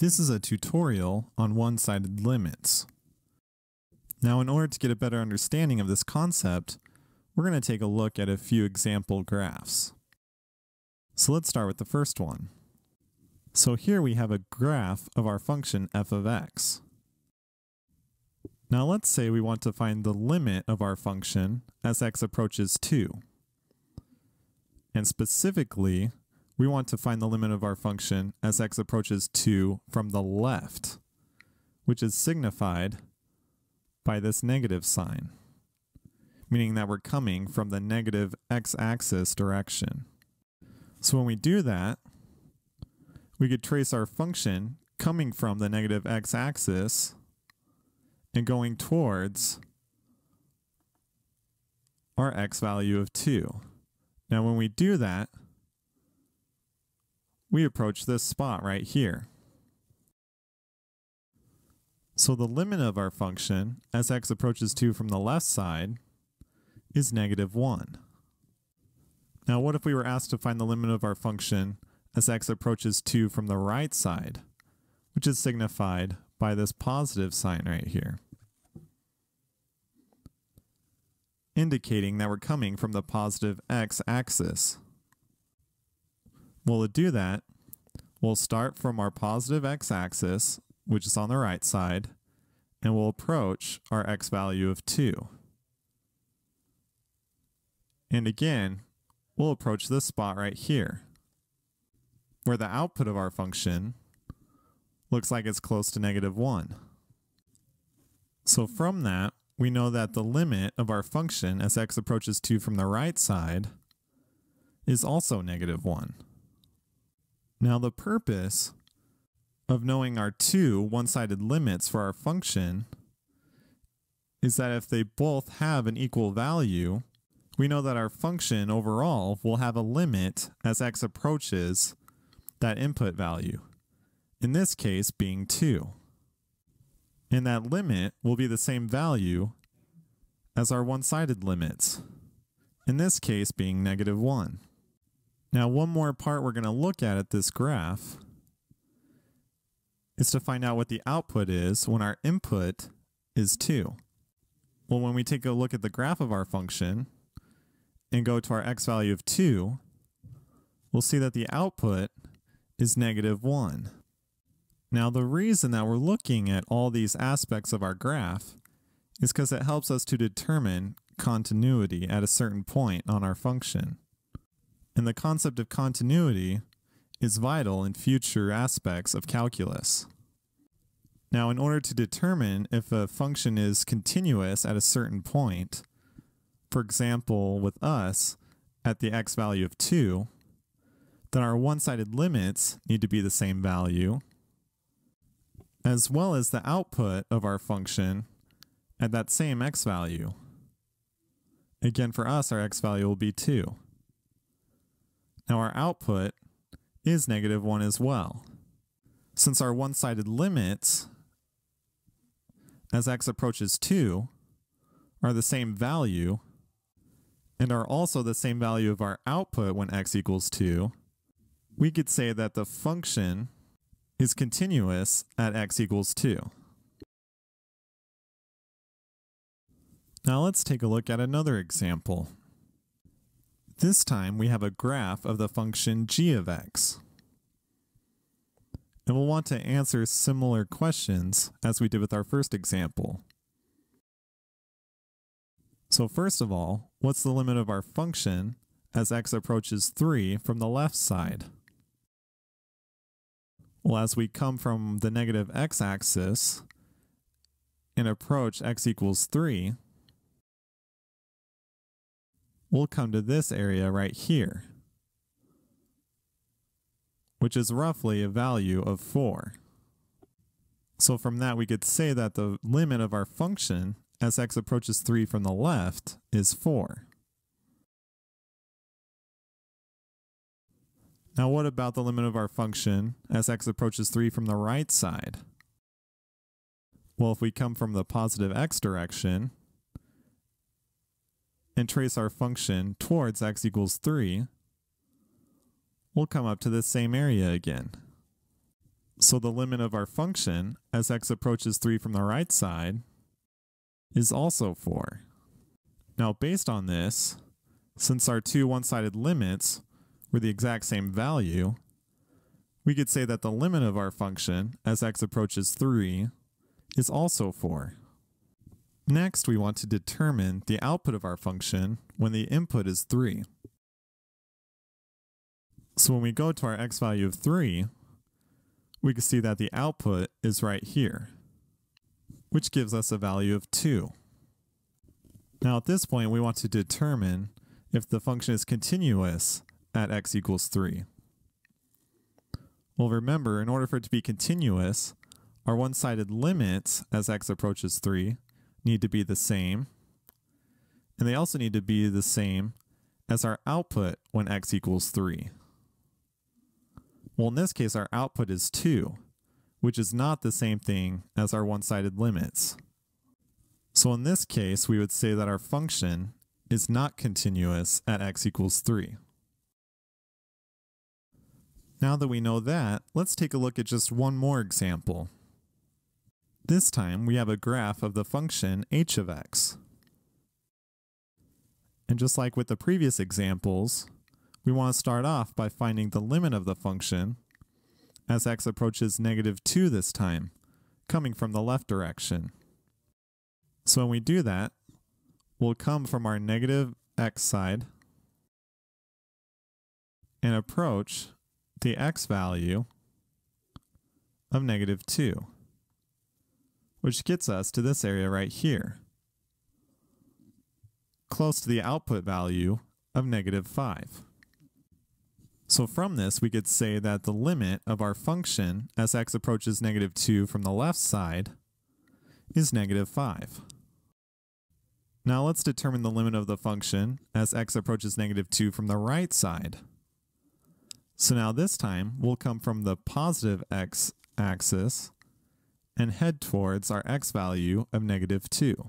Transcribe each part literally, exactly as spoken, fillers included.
This is a tutorial on one-sided limits. Now, in order to get a better understanding of this concept, we're going to take a look at a few example graphs. So let's start with the first one. So here we have a graph of our function f of x. Now let's say we want to find the limit of our function as x approaches two. And specifically, we want to find the limit of our function as x approaches two from the left, which is signified by this negative sign, meaning that we're coming from the negative x-axis direction. So when we do that, we could trace our function coming from the negative x-axis and going towards our x value of two. Now when we do that, we approach this spot right here. So the limit of our function as x approaches two from the left side is negative one. Now what if we were asked to find the limit of our function as x approaches two from the right side, which is signified by this positive sign right here, indicating that we're coming from the positive x-axis. Well, to do that, we'll start from our positive x-axis, which is on the right side, and we'll approach our x value of two. And again, we'll approach this spot right here, where the output of our function looks like it's close to negative one. So from that, we know that the limit of our function as x approaches two from the right side is also negative one. Now the purpose of knowing our two one-sided limits for our function is that if they both have an equal value, we know that our function overall will have a limit as x approaches that input value, in this case being two. And that limit will be the same value as our one-sided limits, in this case being negative one. Now, one more part we're going to look at at this graph is to find out what the output is when our input is two. Well, when we take a look at the graph of our function and go to our x value of two, we'll see that the output is negative one. Now, the reason that we're looking at all these aspects of our graph is because it helps us to determine continuity at a certain point on our function. And the concept of continuity is vital in future aspects of calculus. Now, in order to determine if a function is continuous at a certain point, for example, with us at the x value of two, then our one-sided limits need to be the same value, as well as the output of our function at that same x value. Again, for us, our x value will be two. Now our output is negative one as well, since our one-sided limits as x approaches two are the same value and are also the same value of our output when x equals two, we could say that the function is continuous at x equals two. Now let's take a look at another example. This time we have a graph of the function g of x. And we'll want to answer similar questions as we did with our first example. So first of all, what's the limit of our function as x approaches three from the left side? Well, as we come from the negative x-axis and approach x equals three, we'll come to this area right here, which is roughly a value of four. So from that, we could say that the limit of our function as x approaches three from the left is four. Now what about the limit of our function as x approaches three from the right side? Well, if we come from the positive x direction and trace our function towards x equals three, we'll come up to this same area again. So the limit of our function, as x approaches three from the right side, is also four. Now based on this, since our two one-sided limits were the exact same value, we could say that the limit of our function, as x approaches three, is also four. Next, we want to determine the output of our function when the input is three. So when we go to our x value of three, we can see that the output is right here, which gives us a value of two. Now at this point, we want to determine if the function is continuous at x equals three. Well, remember, in order for it to be continuous, our one-sided limits as x approaches three need to be the same, and they also need to be the same as our output when x equals three. Well, in this case, our output is two, which is not the same thing as our one-sided limits. So in this case, we would say that our function is not continuous at x equals three. Now that we know that, let's take a look at just one more example. This time, we have a graph of the function h of x. And just like with the previous examples, we want to start off by finding the limit of the function as x approaches negative two this time, coming from the left direction. So when we do that, we'll come from our negative x side and approach the x value of negative two, which gets us to this area right here, close to the output value of negative five. So from this, we could say that the limit of our function as x approaches negative two from the left side is negative five. Now let's determine the limit of the function as x approaches negative two from the right side. So now this time, we'll come from the positive x axis and head towards our x value of negative two,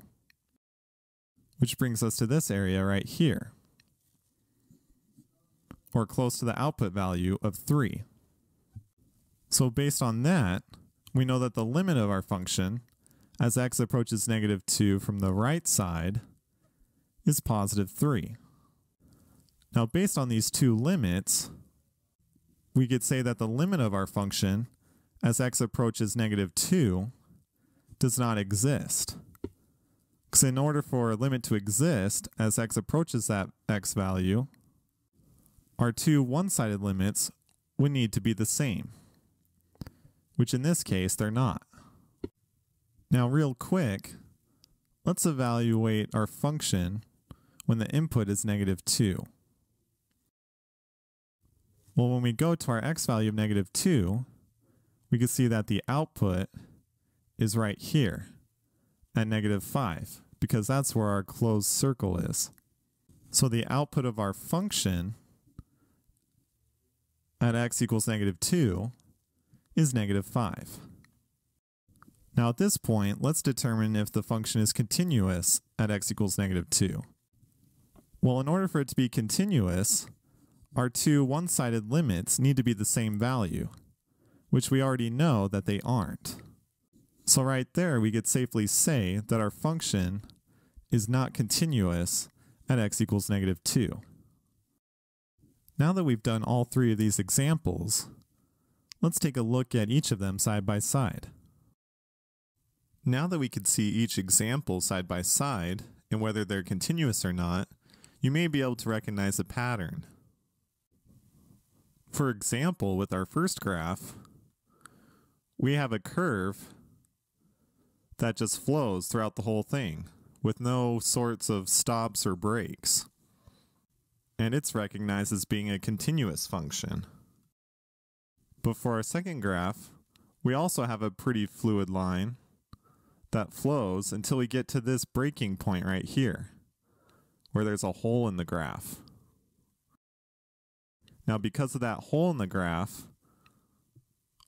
which brings us to this area right here, or close to the output value of three. So based on that, we know that the limit of our function as x approaches negative two from the right side is positive three. Now based on these two limits, we could say that the limit of our function as x approaches negative two does not exist. Because in order for a limit to exist as x approaches that x value, our two one-sided limits would need to be the same, which in this case, they're not. Now, real quick, let's evaluate our function when the input is negative two. Well, when we go to our x value of negative two, we can see that the output is right here at negative five, because that's where our closed circle is. So the output of our function at x equals negative two is negative five. Now at this point, let's determine if the function is continuous at x equals negative two. Well, in order for it to be continuous, our two one-sided limits need to be the same value, which we already know that they aren't. So right there, we could safely say that our function is not continuous at x equals negative two. Now that we've done all three of these examples, let's take a look at each of them side by side. Now that we can see each example side by side and whether they're continuous or not, you may be able to recognize a pattern. For example, with our first graph, we have a curve that just flows throughout the whole thing with no sorts of stops or breaks. And it's recognized as being a continuous function. But for our second graph, we also have a pretty fluid line that flows until we get to this breaking point right here, where there's a hole in the graph. Now, because of that hole in the graph,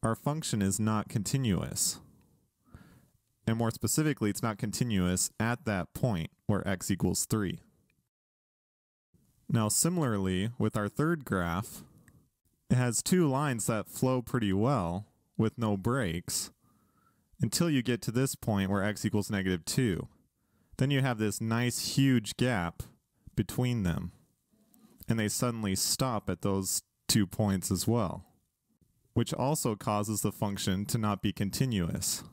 our function is not continuous. And more specifically, it's not continuous at that point where x equals three. Now similarly, with our third graph, it has two lines that flow pretty well with no breaks until you get to this point where x equals negative two. Then you have this nice huge gap between them, and they suddenly stop at those two points as well, which also causes the function to not be continuous.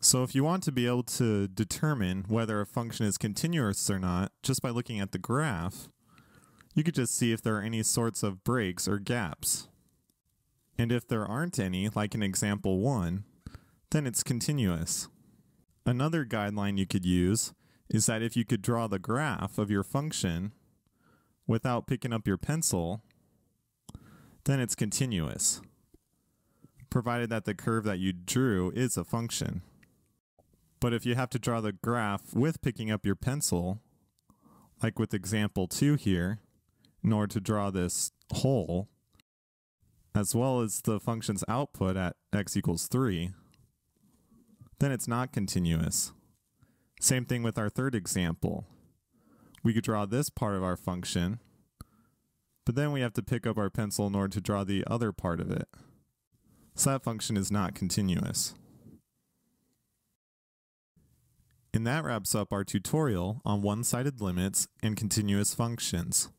So if you want to be able to determine whether a function is continuous or not, just by looking at the graph, you could just see if there are any sorts of breaks or gaps. And if there aren't any, like in example one, then it's continuous. Another guideline you could use is that if you could draw the graph of your function without picking up your pencil, then it's continuous, provided that the curve that you drew is a function. But if you have to draw the graph with picking up your pencil, like with example two here, in order to draw this whole, as well as the function's output at x equals three, then it's not continuous. Same thing with our third example. We could draw this part of our function, but then we have to pick up our pencil in order to draw the other part of it. So that function is not continuous. And that wraps up our tutorial on one-sided limits and continuous functions.